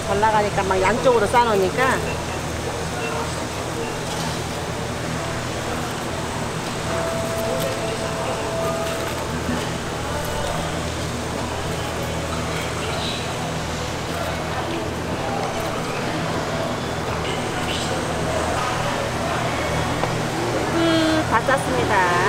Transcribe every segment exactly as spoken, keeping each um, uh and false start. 살은 잘 나가니까 막 양쪽으로 싸놓으니까 다 쌌습니다.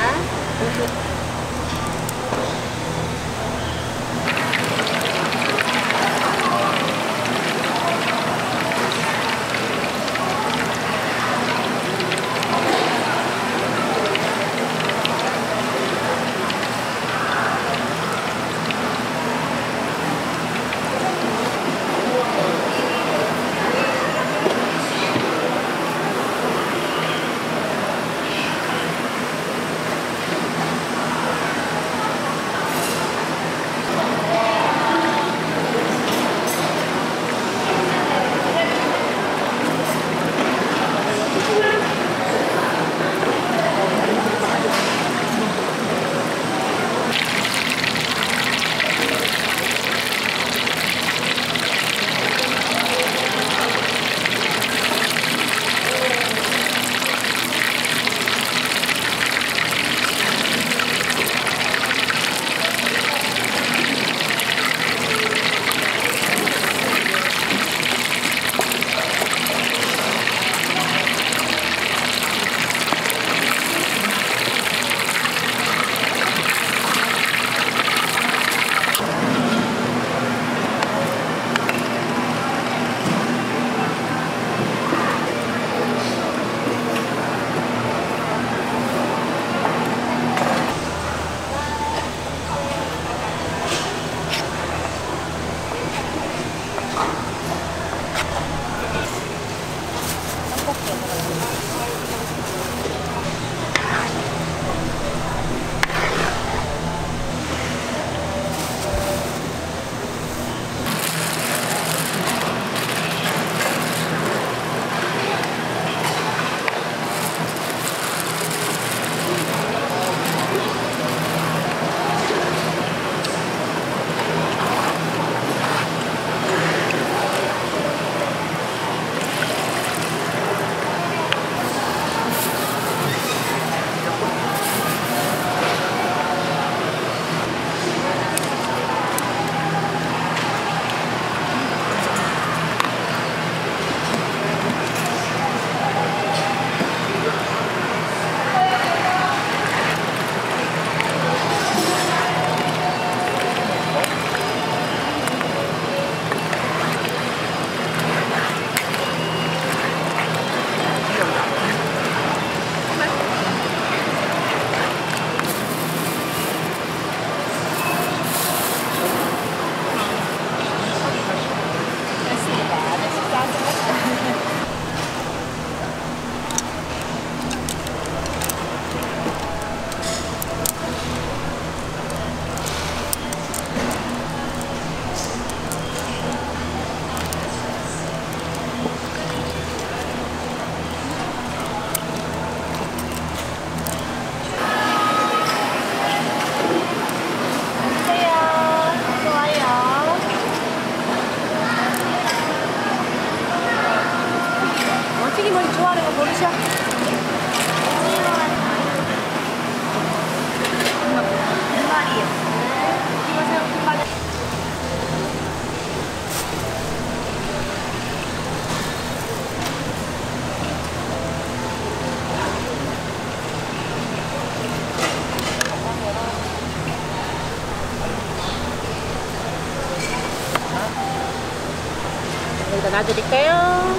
여기다 놔드릴까요?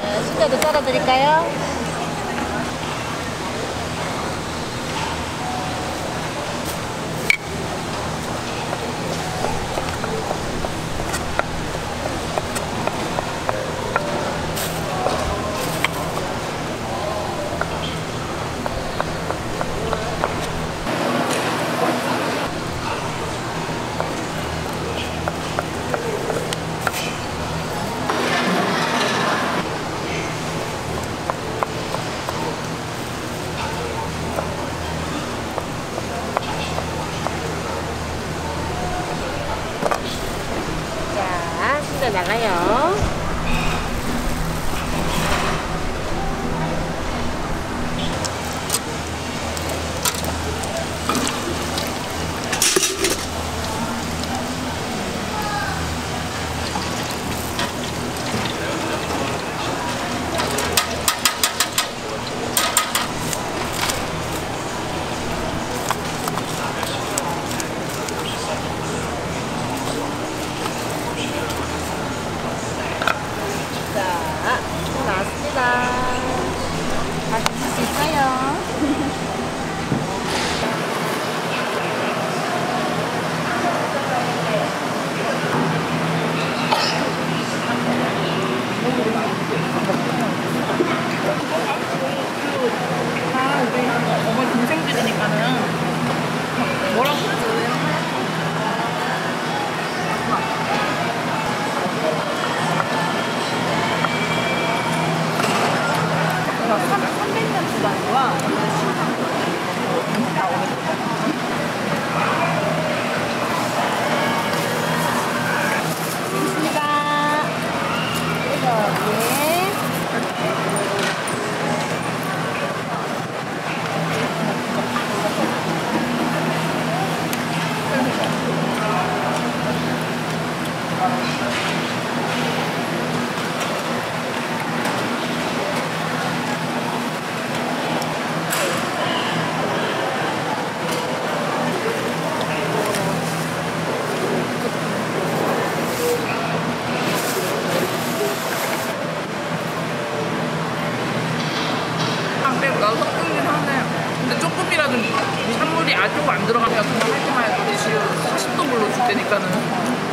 네, 순대도 썰어드릴까요? 조금이라도 찬물이 아주 안 들어가면 그냥 할 때만 해도 사십 도 물로 줄 테니까는.